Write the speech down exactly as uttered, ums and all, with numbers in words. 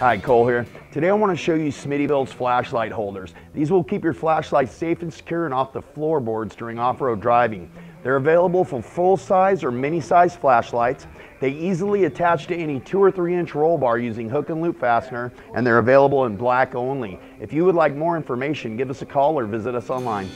Hi, Cole here. Today I want to show you Smittybilt's flashlight holders. These will keep your flashlight safe and secure and off the floorboards during off-road driving. They're available for full-size or mini-size flashlights. They easily attach to any two or three inch roll bar using hook and loop fastener, and they're available in black only. If you would like more information, give us a call or visit us online.